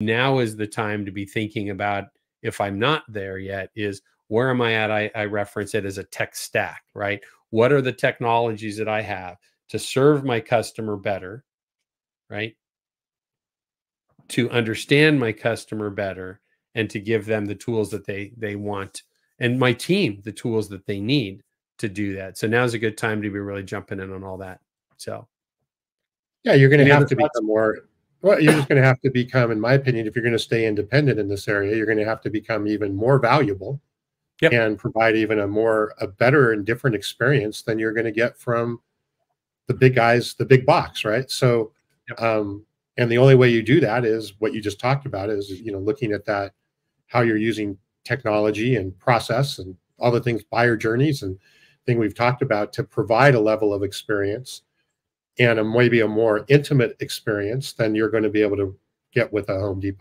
Now is the time to be thinking about, if I'm not there yet, is where am I at? I reference it as a tech stack, right? What are the technologies that I have to serve my customer better, right? To understand my customer better and to give them the tools that they want, and my team the tools that they need to do that. So now's a good time to be really jumping in on all that. So yeah, you're going to have to become more, well, you're just going to have to become, in my opinion, if you're going to stay independent in this area, you're going to have to become even more valuable. Yep. And provide even a better and different experience than you're going to get from the big guys, the big box, right? So, yep. And the only way you do that is what you just talked about, is, you know, looking at that, how you're using technology and process and all the things, buyer journeys and thing we've talked about, to provide a level of experience and maybe a more intimate experience than you're going to be able to get with a Home Depot.